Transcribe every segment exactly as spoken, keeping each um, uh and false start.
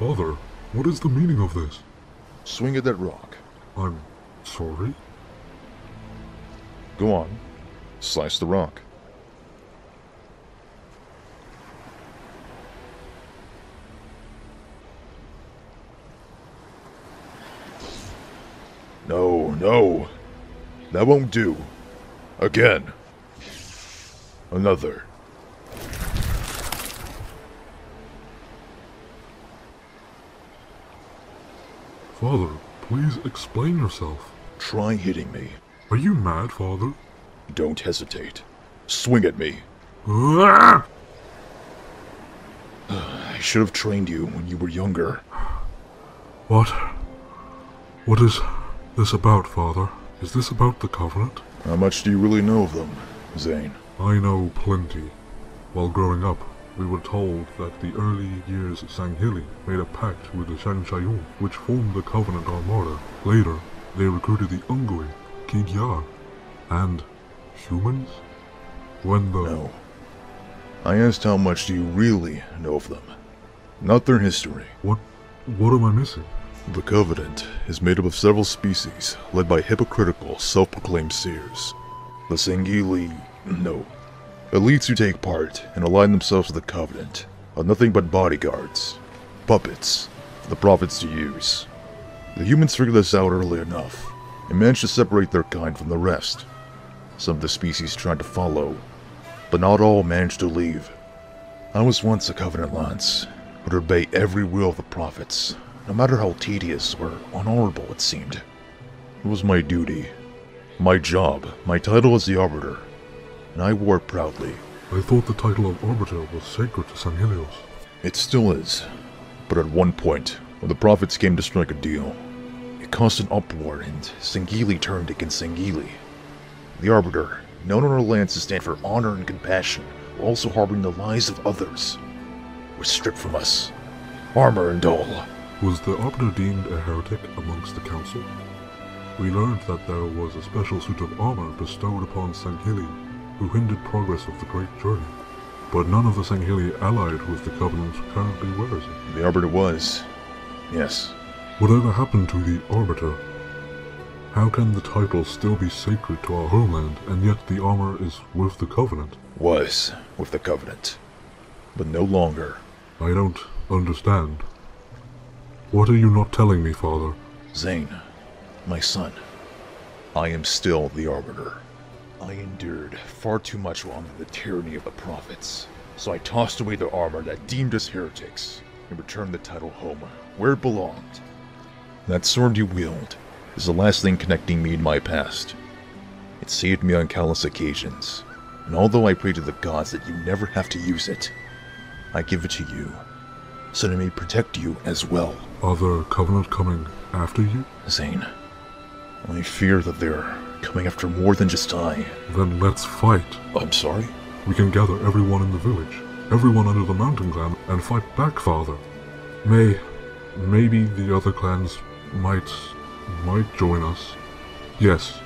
Father, what is the meaning of this? Swing at that rock. I'm sorry? Go on. Slice the rock. No, no. That won't do. Again. Another. Father, please explain yourself. Try hitting me. Are you mad, Father? Don't hesitate. Swing at me. I should have trained you when you were younger. What? What is this about, Father? Is this about the Covenant? How much do you really know of them, Zain? I know plenty. While growing up, we were told that the early years Sangheili made a pact with the Shang Shayu, which formed the Covenant Armada. Later, they recruited the Ungui, Kig-Yar, and humans? When the... No. I asked how much do you really know of them, not their history. What... what am I missing? The Covenant is made up of several species, led by hypocritical, self-proclaimed seers. The Sangheili... no. Elites who take part and align themselves with the Covenant are nothing but bodyguards, puppets for the Prophets to use. The humans figured this out early enough and managed to separate their kind from the rest. Some of the species tried to follow, but not all managed to leave. I was once a Covenant Lance, would obey every will of the Prophets, no matter how tedious or unhonorable it seemed. It was my duty, my job, my title as the Arbiter. And I wore it proudly. I thought the title of Arbiter was sacred to Sanghelios. It still is. But at one point, when the Prophets came to strike a deal, it caused an uproar and Sangheili turned against Sangheili. The Arbiter, known on our lands to stand for honor and compassion, while also harboring the lies of others, was stripped from us. Armor and all. Was the Arbiter deemed a heretic amongst the Council? We learned that there was a special suit of armor bestowed upon Sangheili, who hindered progress of the Great Journey. But none of the Sangheili allied with the Covenant currently wears it. The Arbiter was, yes. Whatever happened to the Arbiter? How can the title still be sacred to our homeland, and yet the armor is with the Covenant? Was with the Covenant, but no longer. I don't understand. What are you not telling me, Father? Zain, my son, I am still the Arbiter. I endured far too much while under the tyranny of the Prophets, so I tossed away their armor that deemed us heretics, and returned the title home, where it belonged. That sword you wield is the last thing connecting me and my past. It saved me on countless occasions, and although I pray to the gods that you never have to use it, I give it to you, so it may protect you as well. Are there Covenant coming after you? Zain, I fear that they're coming after more than just I. Then let's fight. I'm sorry? We can gather everyone in the village, everyone under the Mountain Clan, and fight back, Father. May... maybe the other clans might... might join us. Yes,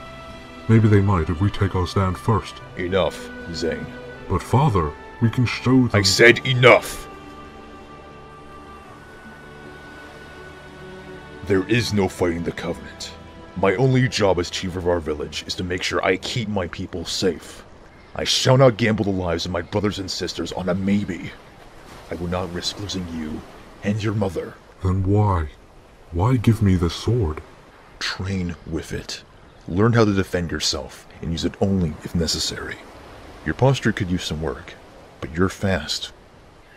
maybe they might if we take our stand first. Enough, Zain. But Father, we can show them... I said enough! There is no fighting the Covenant. My only job as chief of our village is to make sure I keep my people safe. I shall not gamble the lives of my brothers and sisters on a maybe. I will not risk losing you and your mother. Then why? Why give me the sword? Train with it. Learn how to defend yourself and use it only if necessary. Your posture could use some work, but you're fast.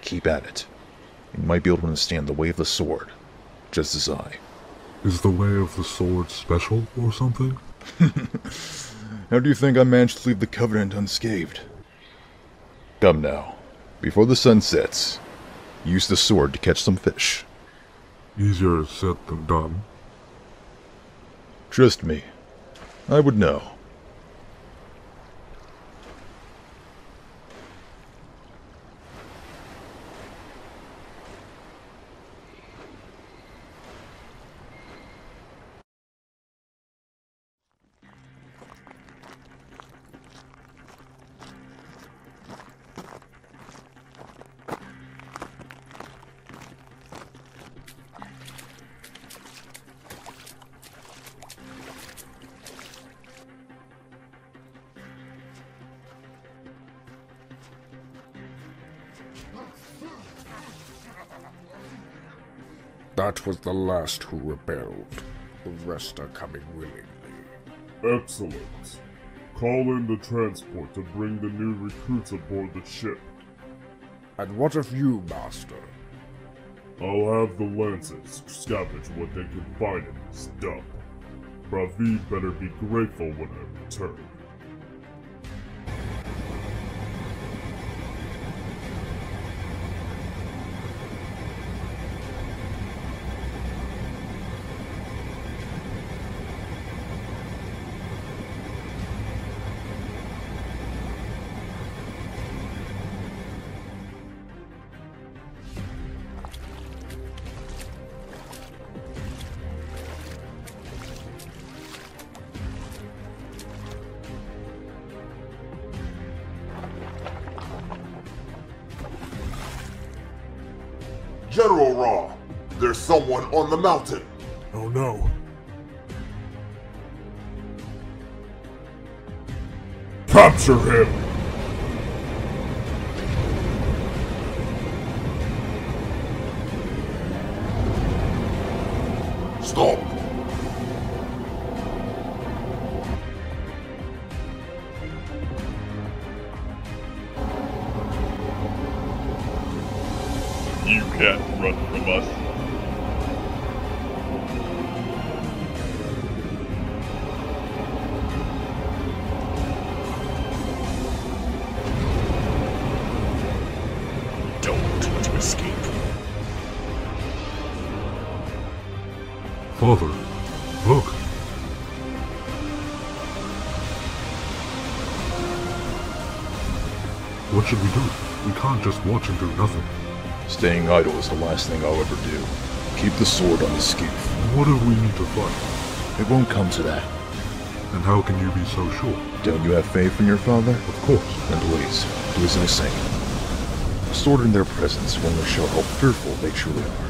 Keep at it. You might be able to understand the way of the sword, just as I. Is the way of the sword special or something? How do you think I managed to leave the Covenant unscathed? Come now. Before the sun sets, use the sword to catch some fish. Easier said than done. Trust me. I would know. That was the last who rebelled. The rest are coming willingly. Excellent. Call in the transport to bring the new recruits aboard the ship. And what of you, Master? I'll have the Lancers scavenge what they can find in this dump. Ravi better be grateful when I return. General Ra, there's someone on the mountain. Oh no. Capture him! Stop! You can't run from us. Don't to escape. Father, look. What should we do? We can't just watch and do nothing. Staying idle is the last thing I'll ever do. Keep the sword on the skiff. What do we need to fight? It won't come to that. And how can you be so sure? Don't you have faith in your father? Of course. Then please, do as I say. A sword in their presence will show how fearful they truly are.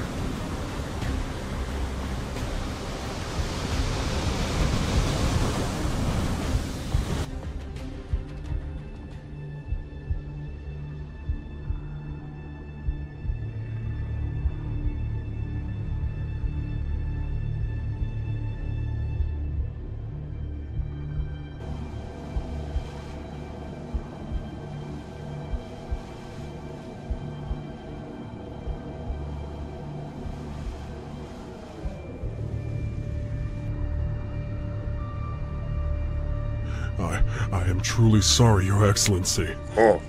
I... I am truly sorry, Your Excellency. Oh,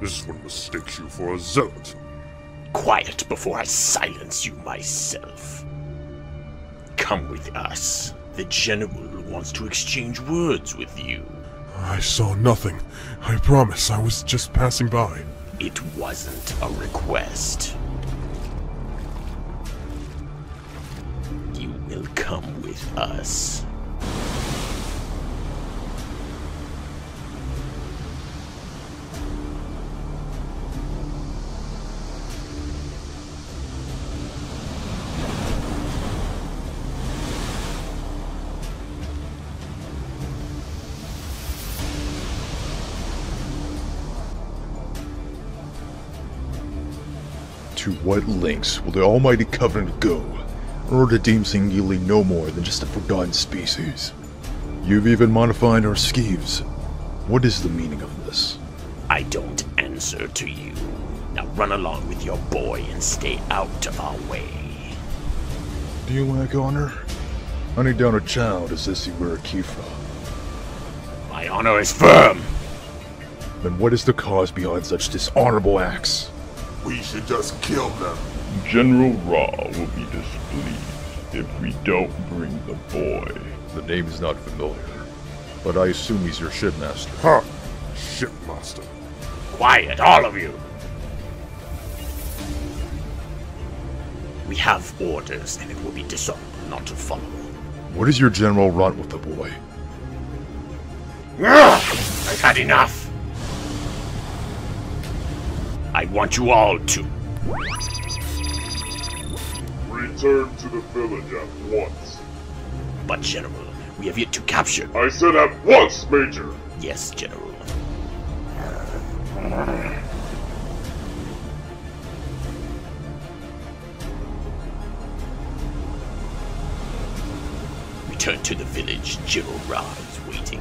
this one mistakes you for a zealot. Quiet before I silence you myself. Come with us. The General wants to exchange words with you. I saw nothing. I promise, I was just passing by. It wasn't a request. You will come with us. To what lengths will the Almighty Covenant go in order to deem Sangheili no more than just a forgotten species? You've even modified our skeeves. What is the meaning of this? I don't answer to you. Now run along with your boy and stay out of our way. Do you lack honor? Hunting down a child as if he were a Kifra. My honor is firm! Then what is the cause behind such dishonorable acts? We should just kill them. General Ra will be displeased if we don't bring the boy. The name is not familiar, but I assume he's your shipmaster. Huh! Shipmaster. Quiet, all of you! We have orders, and it will be dishonorable not to follow. What is your general rot with the boy? I've had enough! I want you all to return to the village at once. But General, we have yet to capture. I said at once, Major. Yes, General. Return to the village. General Ra is waiting.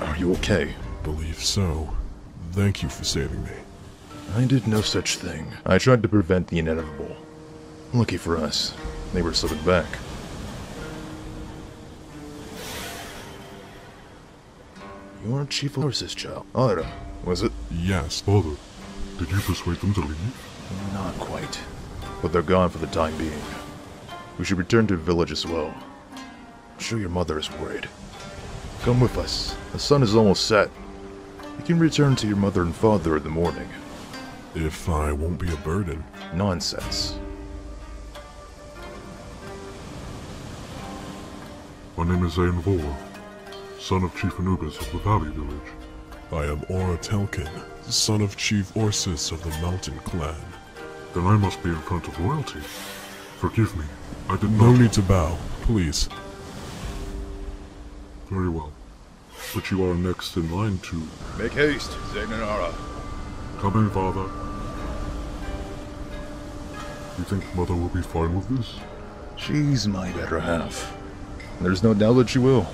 Are you okay? Believe so. Thank you for saving me. I did no such thing. I tried to prevent the inevitable. Lucky for us, they were slipping back. You're Chief Orsis' child. Ara, was it? Yes, Father. Did you persuade them to leave? Not quite. But they're gone for the time being. We should return to the village as well. I'm sure your mother is worried. Come with us. The sun is almost set. You can return to your mother and father in the morning. If I won't be a burden. Nonsense. My name is Aen Vor, son of Chief Anubis of the Valley Village. I am Ora Telkin, son of Chief Orsis of the Mountain Clan. Then I must be in front of royalty. Forgive me, I did not— No need to bow, please. Very well. But you are next in line to— Make haste, Zain and Ara. Come in, Father. You think Mother will be fine with this? She's my better half. There's no doubt that she will.